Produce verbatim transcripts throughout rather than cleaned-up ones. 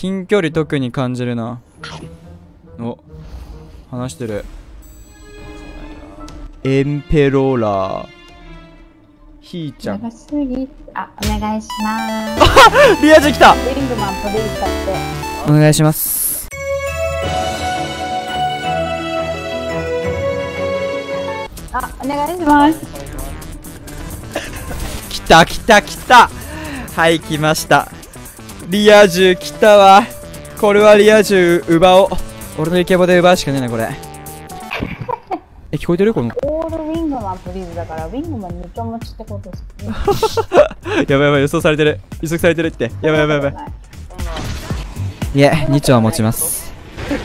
近距離特に感じるな。お、話してる。エンペローラーひーちゃん、長すぎ、あ、お願いします。リアジ来た。ウィングマン取りに行ったってお願いします。あ、お願いします。来た来た来た。はい、来ました。リア充来たわ。これはリア充奪おう。俺のイケボで奪うしかねえなこれ。え、聞こえてるこのオールウィングマンプリーズだから、ウィングマンにちょもちってことする。やばいやばい、予想されてる、予測されてるって。やばいやばいやばい。いえ、に丁は持ちます。よ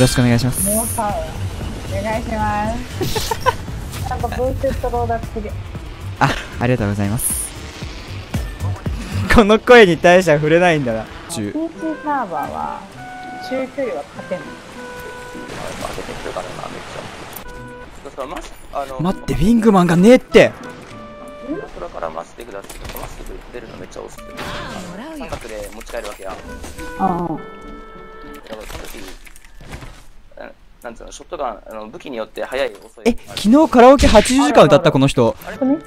ろしくお願いします。お願いします。なんかブーツとローダーつきで、あ、ありがとうございます。この声に対しては触れないんだな。ピーシーサーバーは中距離は勝てない。待って、ウィングマンがねえって。空からマスでください。マス出るのめっちゃ遅くて、三角で持ち帰るわけや。ああ、なんつうの、ショットガン、あの武器によって速い遅い。え、昨日カラオケはちじゅうじかん歌ったこの人。あれショ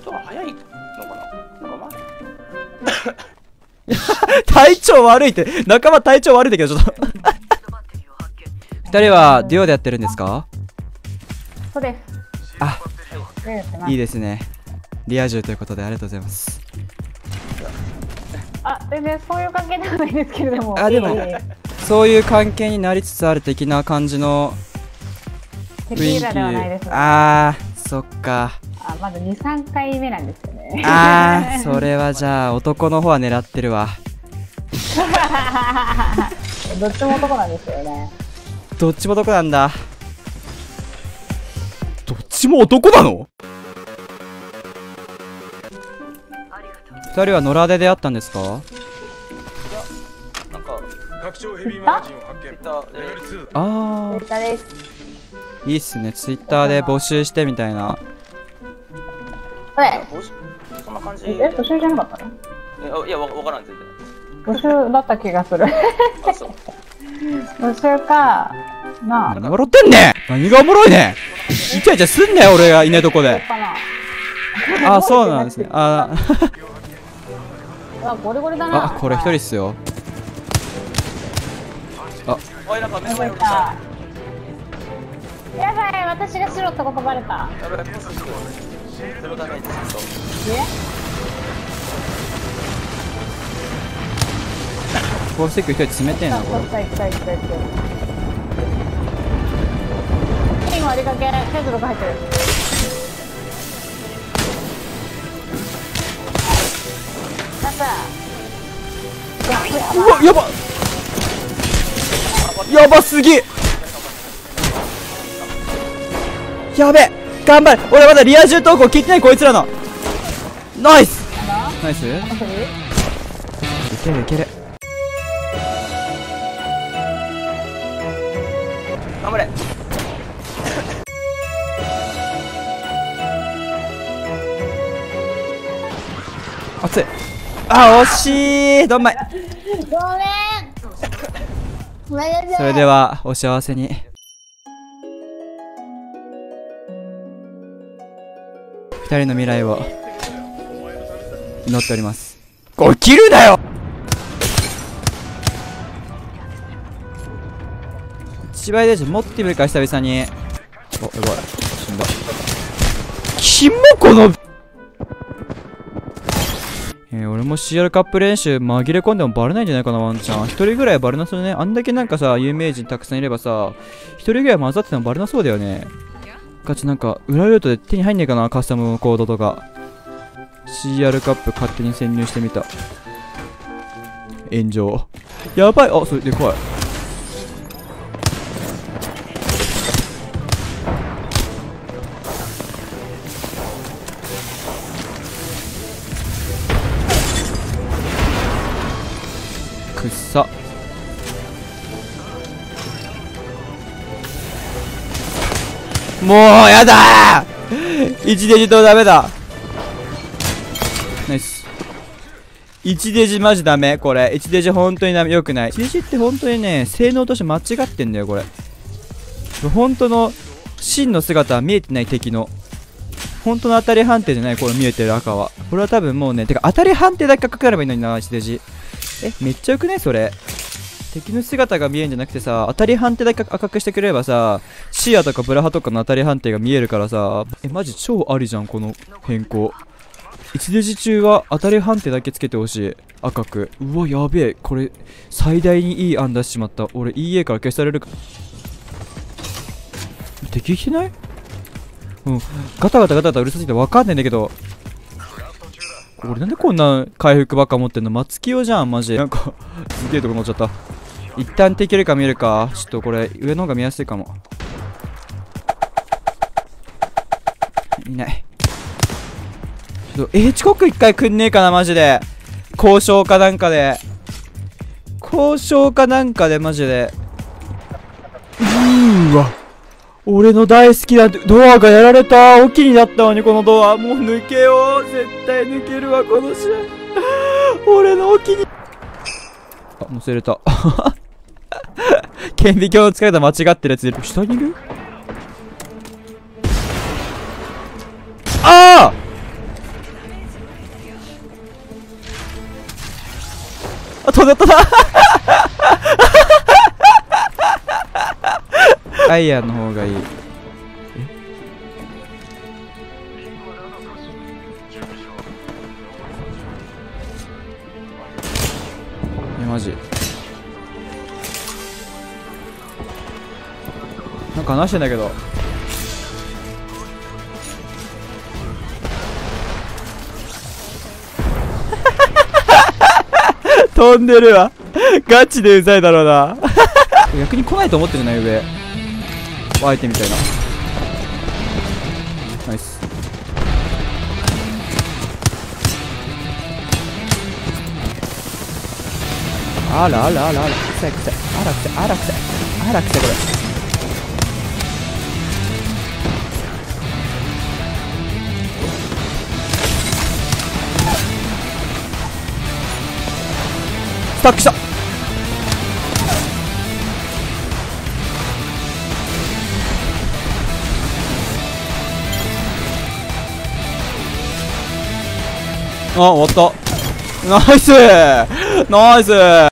ットガン速いのかな。なんか前体調悪いって、仲間体調悪いんだけどちょっとふたりはデュオでやってるんですか。そうです。あ、いいですね。リア充ということでありがとうございます。あ、全然そういう関係ではないですけれども、あ、でもそういう関係になりつつある的な感じの雰囲気。あー、そっか。あ、まだに、さんかいめなんですよね。あー、それはじゃあ男の方は狙ってるわ。どっちも男なんですよね。どっちも男なんだ。どっちも男なの。ふたりは野良で出会ったんですか。あー、いいっすね。ツイッターで募集してみたいな。そんな感じ。え、募集じゃなかったの。いや、わからん。募集だった気がする。募集かな。何笑ってんねん。何がおもろいねん。イチャイチャすんねん、俺がいないとこで。あ、そうなんですね。ああ、ゴリゴリだな。あ、これ一人っすよ。あ、やばい、私が白ってことバレた。宝石一人冷てえなこれ。金割りかけ、じゅうろく入ってる。うわ、やばやばすぎ。やべえ、頑張れ。俺まだリア充投稿聞いてないこいつらの。ナイスナイス。いけるいける。頑張れ。熱い。あ、惜しい。どんまい。ごめん。それではお幸せに。ふたりの未来を祈っております。これ切るなよ。一倍でしょ、持ってみるか久々に。お、やばい、死んだ。キモこの、えー、俺も シーアール カップ練習紛れ込んでもバレないんじゃないかな。ワンちゃん一人ぐらいバレなそうね。あんだけなんかさ、有名人たくさんいればさ、一人ぐらい混ざっててもバレなそうだよね。ガチなんか裏ルートで手に入んねえかな、カスタムコードとか。 シーアール カップ勝手に潜入してみた。炎上やばい。あ、それで怖い。くっさ。もうやだー。一デジとダメだ。ナイス。いちデジマジダメ。これいちデジ本当にダメ、良くない。いちデジって本当にね、性能として間違ってんだよ。これ本当の真の姿は見えてない。敵の本当の当たり判定じゃない。これ見えてる赤は、これは多分もうね、てか当たり判定だけかかればいいのにな、いちデジ。え、めっちゃ良くないそれ。敵の姿が見えんじゃなくてさ、当たり判定だけ赤くしてくれればさ、視野とかブラハとかの当たり判定が見えるからさ。え、マジ超ありじゃんこの変更。いちデジ中は当たり判定だけつけてほしい、赤く。うわやべえ、これ最大にいい案出してしまった。俺 イーエー から消されるか。敵来てない？うん、ガタガタガタガタうるさすぎて分かんないんだけど。俺なんでこんな回復ばっか持ってんの、松清じゃんマジ。なんかすげえとこ乗っちゃった。一旦できるか見えるか。ちょっとこれ上の方が見やすいかも。いない。ちょっとえー、遅刻一回くんねえかなマジで。交渉かなんかで交渉かなんかでマジで。うーわ、俺の大好きなドアがやられた。オキになったのにこのドア。もう抜けよう、絶対抜けるわこの試合。俺のオキに、あ、乗せれた顕微鏡の使い方間違ってるやつで下にいる。あああ、飛んだ飛んだアイアンの方がいい。え、マジなんか話してんだけど。飛んでるわガチでうざいだろうな逆に来ないと思ってるじゃない、上相手みたいな。ナイス。あらあらあらあら、くせくせあらくせあらくせあらくせ。これスタックした。あ、終わった。ナイスナイス。